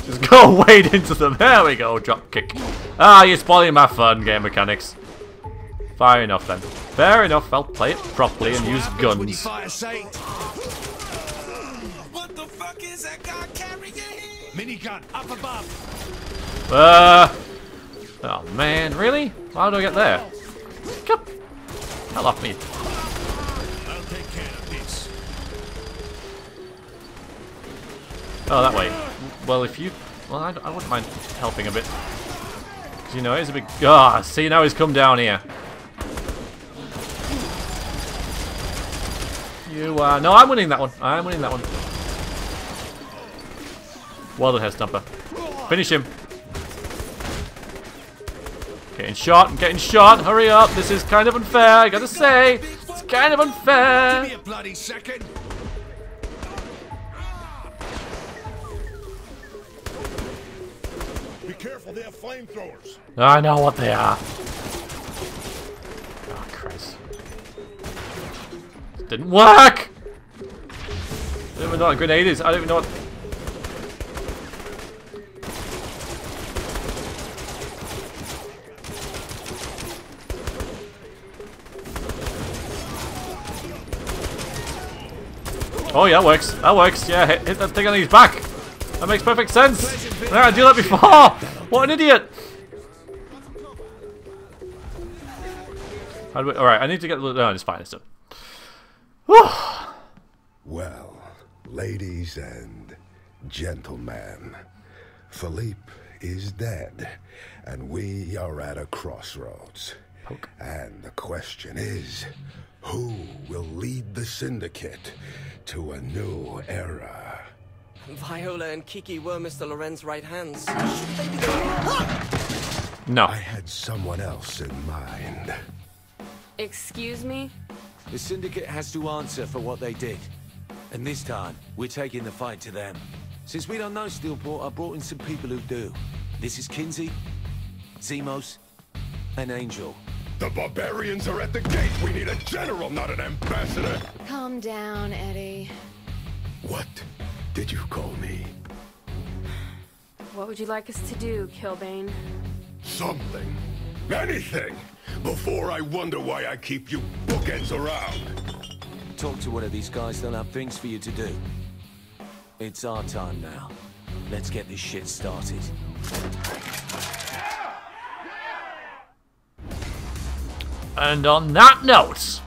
Just go wade into them. There we go, drop kick. Ah, you're spoiling my fun, game mechanics. Fair enough then. Fair enough, I'll play it properly and use guns. What the fuck is that guy carrying? Minigun up above. Uh Oh man, really? How do I get there? Come. Hell off me. I'll take care of this. Oh, that way. Well, if you... Well, I, I wouldn't mind helping a bit. Because, you know, it's a big... Ah, oh, see, now he's come down here. You are... No, I'm winning that one. I'm winning that one. Well done, Head Stomper. Finish him. Getting shot. I'm getting shot. Hurry up. This is kind of unfair, I gotta say. It's kind of unfair. Give me a bloody second. Be careful, they have flamethrowers. I know what they are. Oh, Christ. It didn't work! I don't even know what a grenade is. I don't even know what... Oh, yeah, that works. That works. Yeah, hit, hit that thing on his back. That makes perfect sense! Yeah, I did that before! What an idiot! Alright, I need to get... No, it's fine, it's done. Whew. Well, ladies and gentlemen, Philippe is dead, and we are at a crossroads. Okay. And the question is, who will lead the Syndicate to a new era? Viola and Kiki were Mister Loren's right hands. No. I had someone else in mind. Excuse me? The Syndicate has to answer for what they did. And this time, we're taking the fight to them. Since we don't know Steelport, I brought in some people who do. This is Kinzie, Zimos, and Angel. The barbarians are at the gate. We need a general, not an ambassador. Calm down, Eddie. What did you call me? What would you like us to do, Killbane? Something. Anything! Before I wonder why I keep you bookends around. Talk to one of these guys, they'll have things for you to do. It's our time now. Let's get this shit started. And on that note,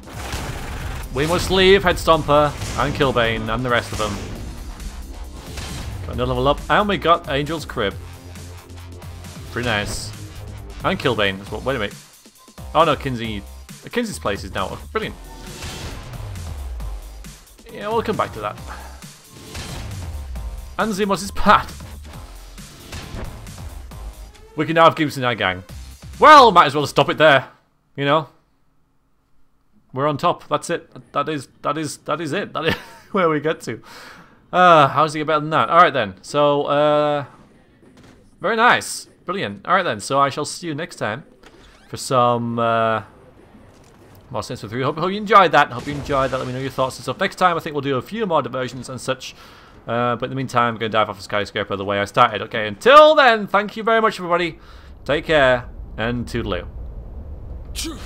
we must leave Head Stomper and Killbane and the rest of them. Got another level up, and we got Angel's crib. Pretty nice. And Killbane as well. Wait a minute. Oh no, Kinzie. Kinzie's place is now brilliant. Yeah, we'll come back to that. And Zimos' pad. We can now have Gibbs in our gang. Well, might as well stop it there. You know, we're on top. That's it. That is. That is. That is it. That is where we get to. Uh, how does it get better than that? All right then. So, uh, very nice. Brilliant. All right then. So I shall see you next time for some uh, more Saints Row three. Hope, hope you enjoyed that. Hope you enjoyed that. Let me know your thoughts and stuff. Next time, I think we'll do a few more diversions and such. Uh, but in the meantime, I'm going to dive off the skyscraper the way I started. Okay. Until then, thank you very much, everybody. Take care and toodaloo. Shoot!